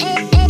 Hey,